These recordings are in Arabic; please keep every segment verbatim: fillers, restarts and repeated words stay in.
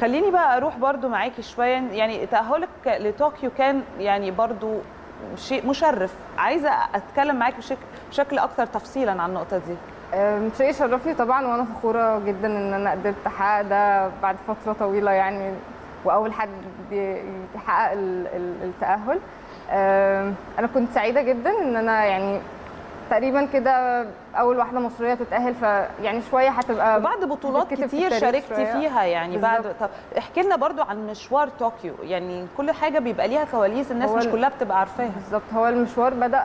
خليني بقى اروح برضو معاكي شويه. يعني تاهلك لطوكيو كان يعني برضو شيء مشرف. عايزه اتكلم معاكي بشكل بشكل اكثر تفصيلا عن النقطه دي. شيء شرفني طبعا، وانا فخوره جدا ان انا قدرت احقق ده بعد فتره طويله يعني، واول حد يحقق التاهل. انا كنت سعيده جدا ان انا يعني تقريبا كده اول واحده مصريه تتاهل، فيعني شويه هتبقى بعد بطولات كتير شاركتي فيها يعني بالزبط. بعد طب احكي لنا برضو عن مشوار طوكيو، يعني كل حاجه بيبقى ليها كواليس الناس مش كلها بتبقى عارفاها. بالظبط، هو المشوار بدا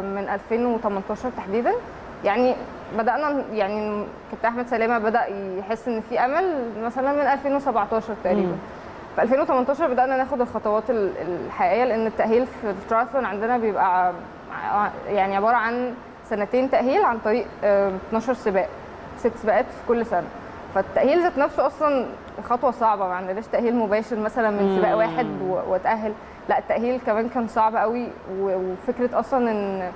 من ألفين وتمنتاشر تحديدا. يعني بدانا يعني كابتن احمد سلامه بدا يحس ان في امل مثلا من ألفين وسبعتاشر تقريبا. في ألفين وتمنتاشر بدانا ناخد الخطوات الحقيقيه، لان التاهيل في التراثلون عندنا بيبقى يعني عباره عن سنتين تاهيل عن طريق اتناشر سباق، ست سباقات في كل سنه. فالتاهيل ذات نفسه اصلا خطوه صعبه، ما عندناش تاهيل مباشر مثلا من سباق واحد واتاهل، لا التاهيل كمان كان صعب قوي. وفكره اصلا ان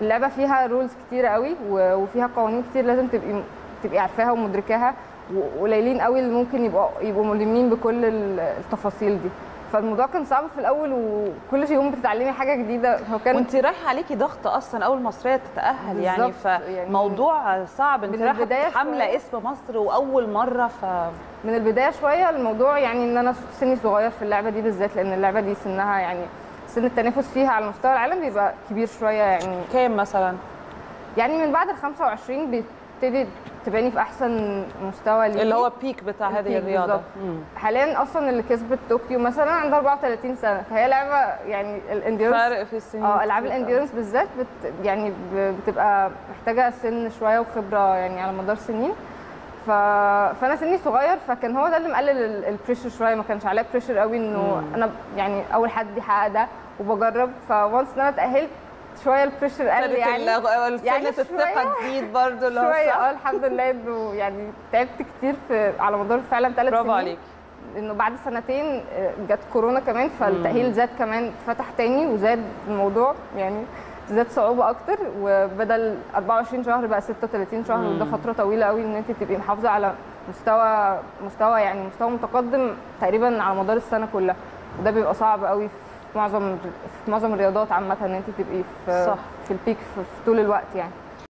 اللعبه فيها رولز كتير قوي وفيها قوانين كتير لازم تبقي تبقي عارفاها ومدركاها، وقليلين قوي اللي ممكن يبقوا يبقوا ملمين بكل التفاصيل دي. فالموضوع كان صعب في الاول، وكل يوم بتتعلمي حاجه جديده. هو كان وانت رايحه عليكي ضغط اصلا اول مصريه تتاهل يعني، فموضوع يعني صعب. انت رايحه حامله اسم مصر واول مره، ف من البدايه شويه الموضوع يعني ان انا سني صغير في اللعبه دي بالذات، لان اللعبه دي سنها يعني سن التنافس فيها على مستوى العالم بيبقى كبير شويه. يعني كام مثلا؟ يعني من بعد ال خمسة وعشرين بت... تبتدي تباني في احسن مستوى اللي هو بيك بتاع هذه الرياضه. حاليا اصلا اللي كسبت طوكيو مثلا عندها أربعة وتلاتين سنه، فهي لعبه يعني الانديورنس فرق في السن. اه العاب الانديورنس بالذات بت يعني بتبقى محتاجه سن شويه وخبره يعني على مدار سنين. ف... فانا سني صغير، فكان هو ده اللي مقلل البريشر شويه، ما كانش عليا بريشر قوي انه انا يعني اول حد يحقق ده وبجرب. فونس ان انا اتاهلت شويه البريشر قل يعني، يعني الثقه تزيد برضه اللي هو شويه. اه الحمد لله انه يعني تعبت كتير في على مدار فعلا ثلاث سنين. برافو عليك. انه بعد سنتين جت كورونا كمان، فالتاهيل زاد كمان، اتفتح تاني وزاد الموضوع يعني، زاد صعوبه اكتر، وبدل أربعة وعشرين شهر بقى ستة وتلاتين شهر. مم. وده فتره طويله قوي ان انت تبقي محافظه على مستوى مستوى يعني مستوى متقدم تقريبا على مدار السنه كلها، وده بيبقى صعب قوي معظم معظم الرياضات عامه، ان انت تبقي في صح. في البيك في طول الوقت يعني.